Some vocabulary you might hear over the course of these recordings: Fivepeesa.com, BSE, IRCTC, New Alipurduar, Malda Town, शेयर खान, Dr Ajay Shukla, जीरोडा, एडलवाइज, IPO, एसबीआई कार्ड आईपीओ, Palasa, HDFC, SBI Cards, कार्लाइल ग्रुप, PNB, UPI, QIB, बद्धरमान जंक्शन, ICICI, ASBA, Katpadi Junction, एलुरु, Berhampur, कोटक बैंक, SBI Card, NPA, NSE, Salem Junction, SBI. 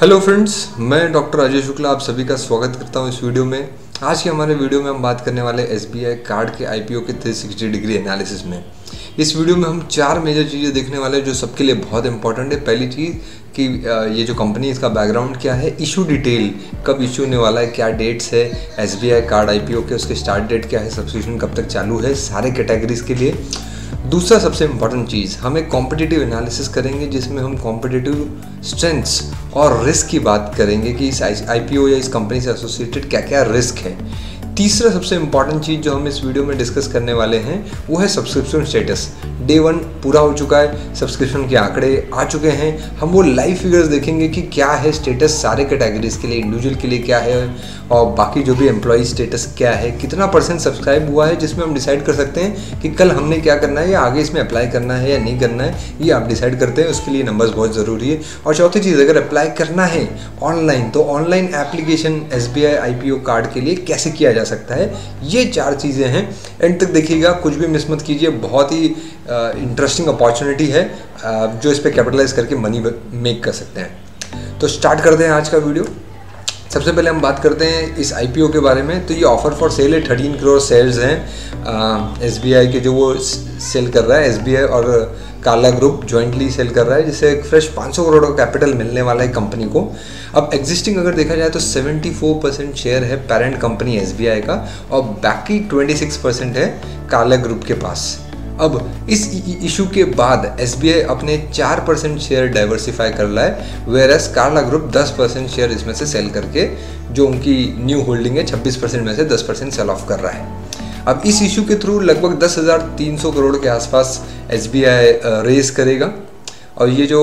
Hello friends, मैं doctor Ajay Shukla आप सभी का स्वागत करता हूं इस वीडियो में। आज के हमारे वीडियो में हम बात करने वाले एसबीआई कार्ड के आईपीओ के 360 डिग्री एनालिसिस में। इस वीडियो में हम चार मेजर चीज़ें देखने वाले हैं जो सबके लिए बहुत इंपॉर्टेंट है। पहली चीज़ कि ये जो कंपनी इसका बैकग्राउंड क्या है, इशू डिटेल कब इशू होने वाला है, क्या डेट्स है एसबीआई कार्ड आईपीओ के, उसके स्टार्ट डेट क्या है, सब्सक्रिप्शन कब तक चालू है सारे कैटेगरीज के लिए। दूसरा सबसे इम्पॉर्टेंट चीज़, हम एक कॉम्पिटिटिव एनालिसिस करेंगे जिसमें हम कॉम्पिटिटिव स्ट्रेंथ्स और रिस्क की बात करेंगे कि इस आईपीओ या इस कंपनी से एसोसिएटेड क्या क्या रिस्क है। तीसरा सबसे इम्पॉर्टेंट चीज़ जो हम इस वीडियो में डिस्कस करने वाले हैं वो है सब्सक्रिप्शन स्टेटस। डे 1 पूरा हो चुका है, सब्सक्रिप्शन के आंकड़े आ चुके हैं, हम वो लाइव फिगर्स देखेंगे कि क्या है स्टेटस सारे कैटेगरीज के लिए, इंडिविजुअल के लिए क्या है और बाकी जो भी एम्प्लॉई स्टेटस क्या है, कितना % सब्सक्राइब हुआ है, जिसमें हम डिसाइड कर सकते हैं कि कल हमने क्या करना है या आगे इसमें अप्लाई करना है या नहीं करना है, ये आप डिसाइड करते हैं। उसके लिए नंबर्स बहुत ज़रूरी है। और चौथी चीज़, अगर अप्लाई करना है ऑनलाइन तो online application SBI IPO card के लिए कैसे किया जा सकता है, ये चार चीज़ें हैं। एंड तक देखिएगा, कुछ भी मिस मत कीजिए। बहुत ही इंटरेस्टिंग अपॉर्चुनिटी है जो इस पे कैपिटलाइज करके मनी मेक कर सकते हैं। तो स्टार्ट करते हैं आज का वीडियो। सबसे पहले हम बात करते हैं इस आईपीओ के बारे में। तो ये ऑफर फॉर सेल है, 13 करोड़ सेल्स हैं एसबीआई के, जो वो सेल कर रहा है एसबीआई और कार्लाइल ग्रुप जॉइंटली सेल कर रहा है, जिससे एक फ्रेश 500 करोड़ का कैपिटल मिलने वाला है कंपनी को। अब एग्जिस्टिंग अगर देखा जाए तो 74% शेयर है पेरेंट कंपनी एसबीआई का और बाकी 26% है कार्लाइल ग्रुप के पास। अब इस इशू के बाद एसबीआई अपने 4% शेयर डाइवर्सिफाई कर रहा है, whereas Carlyle group 10% share इसमें से सेल करके, जो उनकी न्यू होल्डिंग है 26% में से 10% सेल ऑफ कर रहा है। अब इस इशू के थ्रू लगभग 10,300 करोड़ के आसपास एसबीआई रेज करेगा। और ये जो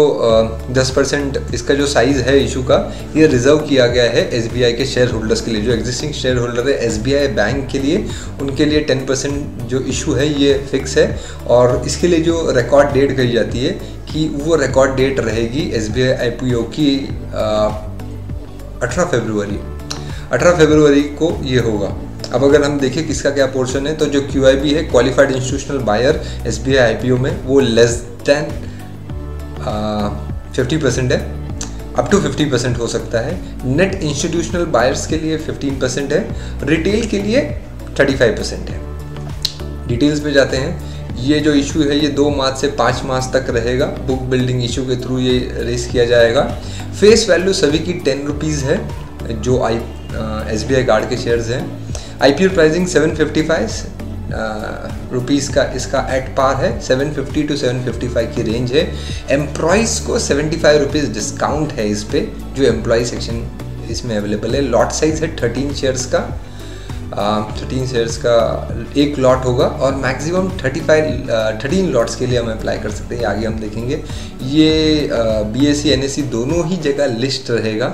10% इसका जो साइज़ है इशू का, ये रिजर्व किया गया है एसबीआई के शेयर होल्डर्स के लिए। जो एग्जिस्टिंग शेयर होल्डर है एसबीआई बैंक के लिए, उनके लिए 10% जो इशू है ये फिक्स है। और इसके लिए जो रिकॉर्ड डेट कही जाती है कि वो रिकॉर्ड डेट रहेगी एसबीआई आईपीओ की 18 फरवरी को ये होगा। अब अगर हम देखें किसका क्या पोर्शन है, तो जो QIB है, qualified institutional buyer SBI IPO में, वो लेस दैन 50% है, अप टू 50% हो सकता है। नेट इंस्टीट्यूशनल बायर्स के लिए 15% है, रिटेल के लिए 35% है। डिटेल्स में जाते हैं। ये जो इशू है ये 2 मार्च से 5 मार्च तक रहेगा। बुक बिल्डिंग इशू के थ्रू ये रेस किया जाएगा। फेस वैल्यू सभी की 10 रुपीज़ है जो एसबीआई कार्ड के शेयर्स हैं। IPO प्राइसिंग 755 रुपीज़ का इसका एट पार है, 750 टू 755 की रेंज है। एम्प्लॉइज़ को 75 रुपीज़ डिस्काउंट है इस पर, जो एम्प्लॉय सेक्शन इसमें अवेलेबल है। लॉट साइज़ है 13 शेयर्स का, 13 शेयर्स का एक लॉट होगा और मैक्सिमम 13 लॉट्स के लिए हम अप्लाई कर सकते हैं, आगे हम देखेंगे। ये BSE NSE दोनों ही जगह लिस्ट रहेगा।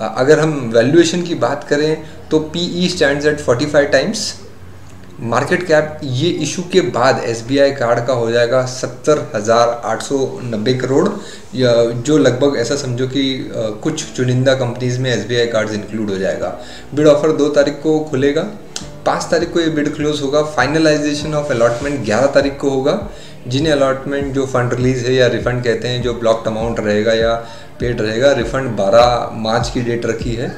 अगर हम वैल्यूएशन की बात करें तो PE stands at 45 times. Market cap ये इशू के बाद एसबीआई कार्ड का हो जाएगा 70,890 करोड़, या जो लगभग ऐसा समझो कि कुछ चुनिंदा कंपनीज़ में एसबीआई कार्ड्स इंक्लूड हो जाएगा। बिड ऑफर 2 तारीख को खुलेगा, 5 तारीख को ये बिड क्लोज होगा। फाइनलाइजेशन ऑफ अलॉटमेंट 11 तारीख को होगा। जिन्हें अलॉटमेंट जो फंड रिलीज है या रिफंड कहते हैं, जो ब्लॉक्ड अमाउंट रहेगा या पेड रहेगा, रिफंड 12 मार्च की डेट रखी है।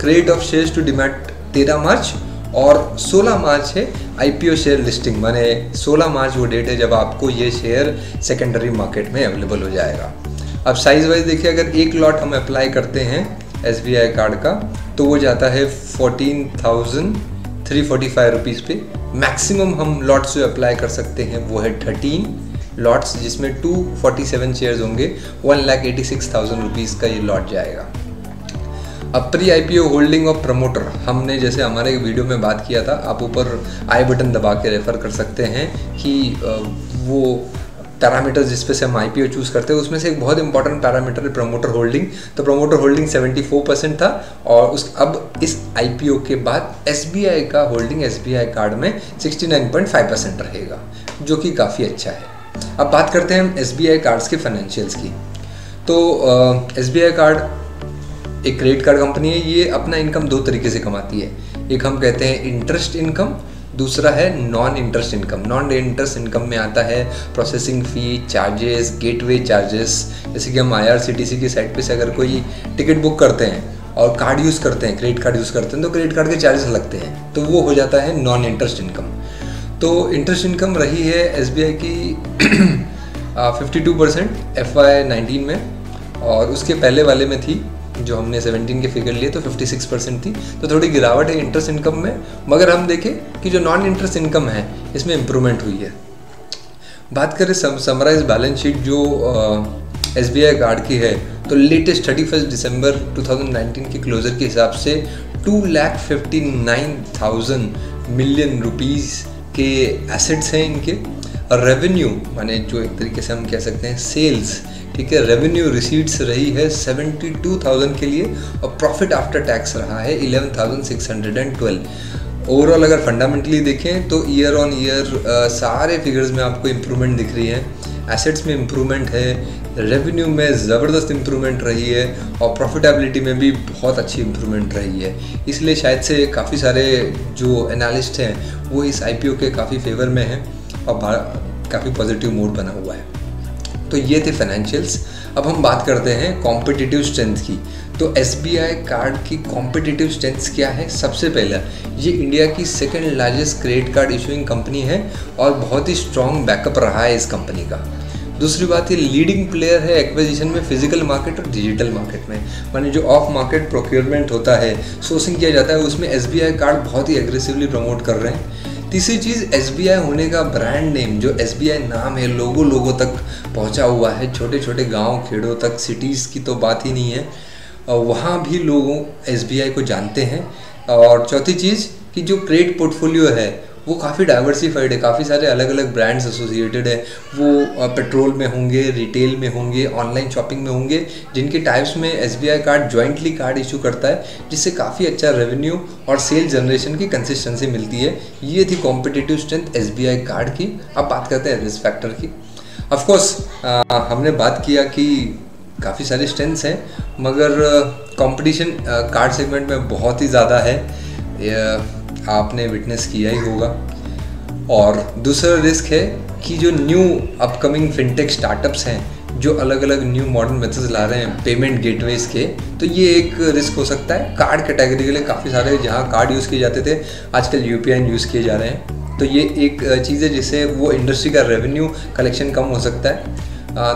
Credit of shares to demat 13 मार्च और 16 मार्च है आईपीओ शेयर लिस्टिंग, माने 16 मार्च वो डेट है जब आपको ये शेयर सेकेंडरी मार्केट में अवेलेबल हो जाएगा। अब साइज़ वाइज देखिए, अगर एक लॉट हम अप्लाई करते हैं एसबीआई कार्ड का तो वो जाता है 14,345 रुपीज़ पे। मैक्सिमम हम लॉट्स जो अप्लाई कर सकते हैं वो है 13 लॉट्स, जिसमें 247 शेयर्स होंगे। 1,86,000 रुपीज़ का ये लॉट जाएगा। अब प्री आईपीओ होल्डिंग और प्रमोटर, हमने जैसे हमारे वीडियो में बात किया था, आप ऊपर आई बटन दबा के रेफ़र कर सकते हैं कि वो पैरामीटर्स जिस पे से हम आईपीओ चूज़ करते हैं, उसमें से एक बहुत इंपॉर्टेंट पैरामीटर है प्रमोटर होल्डिंग। तो प्रमोटर होल्डिंग 74% था और अब इस आईपीओ के बाद एसबीआई का होल्डिंग एसबीआई कार्ड में 69.5% रहेगा, जो कि काफ़ी अच्छा है। अब बात करते हैं हम एसबीआई कार्ड्स के फाइनेंशियल्स की। तो एसबीआई कार्ड एक क्रेडिट कार्ड कंपनी है। ये अपना इनकम 2 तरीके से कमाती है। एक हम कहते हैं इंटरेस्ट इनकम, दूसरा है non interest income. Non interest income में आता है processing fee, charges, gateway charges. जैसे कि हम IRCTC की साइट पे से अगर कोई टिकट बुक करते हैं और कार्ड यूज़ करते हैं, क्रेडिट कार्ड यूज़ करते हैं, तो क्रेडिट कार्ड के चार्जेस लगते हैं, तो वो हो जाता है नॉन इंटरेस्ट इनकम। तो इंटरेस्ट इनकम रही है SBI की 52% FY19 में, और उसके पहले वाले में थी जो हमने 17 के फिगर लिए तो 56% थी। तो थोड़ी गिरावट है इंटरेस्ट इनकम में, मगर हम देखें कि जो नॉन इंटरेस्ट इनकम है इसमें इम्प्रूवमेंट हुई है। बात करें समराइज बैलेंस शीट जो SBI कार्ड की है, तो लेटेस्ट 31 दिसंबर 2019 के क्लोजर के हिसाब से 2,59,000 मिलियन रुपीज़ के एसेट्स हैं इनके। और रेवेन्यू माने जो एक तरीके से हम कह सकते हैं सेल्स, ठीक है, रेवेन्यू रिसीट्स रही है 72,000 के लिए, और प्रॉफिट आफ्टर टैक्स रहा है 11,612। ओवरऑल अगर फंडामेंटली देखें तो ईयर ऑन ईयर सारे फिगर्स में आपको इम्प्रूवमेंट दिख रही है। एसेट्स में इम्प्रूवमेंट है, रेवेन्यू में ज़बरदस्त इम्प्रूवमेंट रही है, और प्रॉफिटेबिलिटी में भी बहुत अच्छी इम्प्रूवमेंट रही है। इसलिए शायद से काफ़ी सारे जो एनालिस्ट हैं वो इस IPO के काफ़ी फेवर में हैं और काफ़ी पॉजिटिव मूड बना हुआ है। तो ये थे फाइनेंशियल्स। अब हम बात करते हैं कॉम्पिटिटिव स्ट्रेंथ की। तो SBI कार्ड की कॉम्पिटिटिव स्ट्रेंथ्स क्या है? सबसे पहला, ये इंडिया की second largest credit card issuing company है और बहुत ही स्ट्रॉन्ग बैकअप रहा है इस कंपनी का। दूसरी बात, ये लीडिंग प्लेयर है एक्विजिशन में, फिजिकल मार्केट और डिजिटल मार्केट में, माने जो ऑफ मार्केट प्रोक्योरमेंट होता है, सोर्सिंग किया जाता है, उसमें SBI कार्ड बहुत ही एग्रेसिवली प्रमोट कर रहे हैं। तीसरी चीज़, SBI होने का ब्रांड नेम, जो SBI नाम है, लोगों तक पहुंचा हुआ है, छोटे छोटे गांव खेड़ों तक, सिटीज़ की तो बात ही नहीं है, और वहाँ भी लोगों SBI को जानते हैं। और चौथी चीज़ कि जो क्रेडिट पोर्टफोलियो है वो काफ़ी डाइवर्सिफाइड है, काफ़ी सारे अलग अलग ब्रांड्स एसोसिएटेड है, वो पेट्रोल में होंगे, रिटेल में होंगे, ऑनलाइन शॉपिंग में होंगे, जिनके टाइप्स में SBI card jointly card issue करता है, जिससे काफ़ी अच्छा रेवेन्यू और सेल जनरेशन की कंसिस्टेंसी मिलती है। ये थी कॉम्पिटिटिव स्ट्रेंथ SBI कार्ड की। अब बात करते हैं रिस्क फैक्टर की। ऑफकोर्स हमने बात किया कि काफ़ी सारे स्ट्रेंथ्स हैं, मगर कॉम्पिटिशन कार्ड सेगमेंट में बहुत ही ज़्यादा है, आपने विटनेस किया ही होगा। और दूसरा रिस्क है कि जो न्यू अपकमिंग फिनटेक स्टार्टअप्स हैं जो अलग अलग न्यू मॉडर्न मेथड्स ला रहे हैं पेमेंट गेटवेज के, तो ये एक रिस्क हो सकता है। कार्ड कैटेगरी के लिए काफ़ी सारे जहाँ कार्ड यूज़ किए जाते थे आजकल UPI यूज़ किए जा रहे हैं, तो ये एक चीज़ है जिससे वो इंडस्ट्री का रेवेन्यू कलेक्शन कम हो सकता है।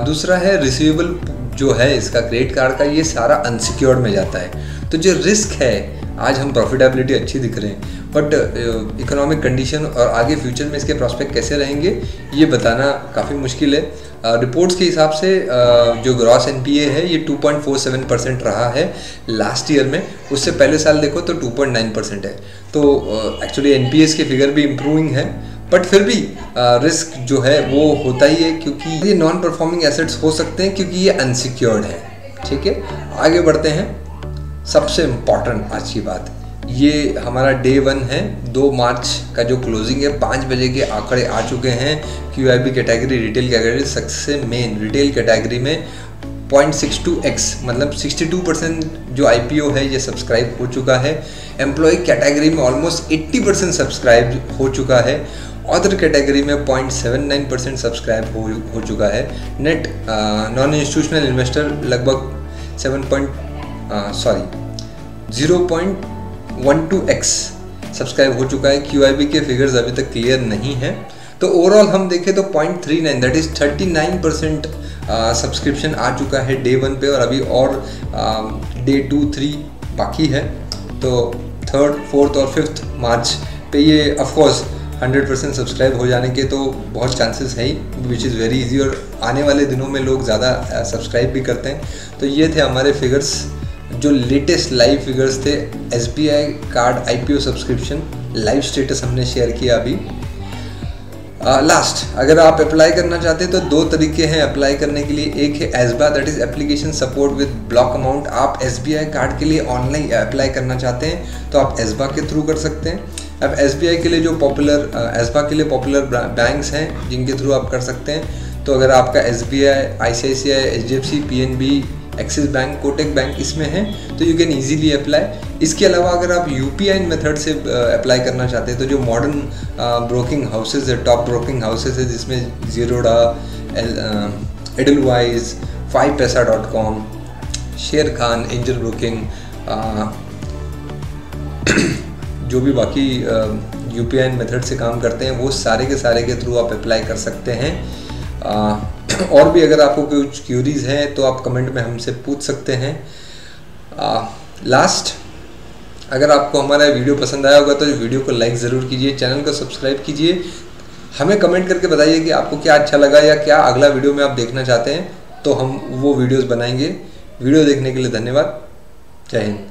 दूसरा है रिसीवेबल जो है इसका क्रेडिट कार्ड का, ये सारा अनसिक्योर्ड में जाता है, तो जो रिस्क है, आज हम प्रॉफिटेबिलिटी अच्छी दिख रहे हैं, बट इकोनॉमिक कंडीशन और आगे फ्यूचर में इसके प्रॉस्पेक्ट कैसे रहेंगे ये बताना काफ़ी मुश्किल है। रिपोर्ट्स के हिसाब से जो ग्रॉस NPA है ये 2.47% रहा है लास्ट ईयर में, उससे पहले साल देखो तो 2.9% है। तो एक्चुअली NPAs के फिगर भी इम्प्रूविंग है, बट फिर भी रिस्क जो है वो होता ही है, क्योंकि ये नॉन परफॉर्मिंग एसेट्स हो सकते हैं क्योंकि ये अनसिक्योर्ड है। ठीक है, आगे बढ़ते हैं। सबसे इम्पॉर्टेंट आज की बात, ये हमारा Day 1 है, 2 मार्च का जो क्लोजिंग है, 5 बजे के आंकड़े आ चुके हैं। QIB कैटेगरी, रिटेल कैटेगरी, सबसे मेन रिटेल कैटेगरी में 0.62x मतलब 62% जो IPO है ये सब्सक्राइब हो चुका है। एम्प्लॉय कैटेगरी में ऑलमोस्ट 80% सब्सक्राइब हो चुका है। अदर कैटेगरी में 0.79% सब्सक्राइब हो चुका है। नेट नॉन इंस्टीट्यूशनल इन्वेस्टर लगभग 0.12x सब्सक्राइब हो चुका है। QIB के फिगर्स अभी तक क्लियर नहीं हैं। तो ओवरऑल हम देखें तो 0.39 दैट इज़ 39% सब्सक्रिप्शन आ चुका है Day 1 पे, और अभी और Day 2-3 बाकी है। तो 3rd, 4th और 5th मार्च पे ये ऑफकोर्स 100% सब्सक्राइब हो जाने के तो बहुत चांसेस है ही, विच इज़ वेरी इजी, और आने वाले दिनों में लोग ज़्यादा सब्सक्राइब भी करते हैं। तो ये थे हमारे फिगर्स, जो लेटेस्ट लाइव फिगर्स थे SBI card IPO subscription, live status हमने शेयर किया अभी। लास्ट, अगर आप अप्लाई करना चाहते हैं तो 2 तरीके हैं अप्लाई करने के लिए। एक है ASBA that is application support with block amount. आप SBI कार्ड के लिए ऑनलाइन अप्लाई करना चाहते हैं तो आप ASBA के थ्रू कर सकते हैं। अब SBI के लिए जो पॉपुलर ASBA के लिए पॉपुलर बैंक्स हैं जिनके थ्रू आप कर सकते हैं, तो अगर आपका SBI, ICICI, HDFC, PNB, Axis bank, कोटक बैंक इसमें है, तो यू कैन ईजीली अप्लाई। इसके अलावा अगर आप यूपीआई मेथड से अप्लाई करना चाहते हैं तो जो मॉडर्न ब्रोकिंग हाउसेज है, टॉप ब्रोकिंग हाउसेज है, जिसमें जीरोडा, एडलवाइज, Fivepeesa.com, शेयर खान, Angel broking, जो भी बाकी यूपीआई मेथड से काम करते हैं वो सारे के थ्रू आप अप्लाई कर सकते हैं। और भी अगर आपको कुछ क्यूरीज हैं तो आप कमेंट में हमसे पूछ सकते हैं। लास्ट, अगर आपको हमारा वीडियो पसंद आया होगा तो वीडियो को लाइक ज़रूर कीजिए, चैनल को सब्सक्राइब कीजिए, हमें कमेंट करके बताइए कि आपको क्या अच्छा लगा या क्या अगला वीडियो में आप देखना चाहते हैं, तो हम वो वीडियोस बनाएंगे। वीडियो देखने के लिए धन्यवाद, जय हिंद।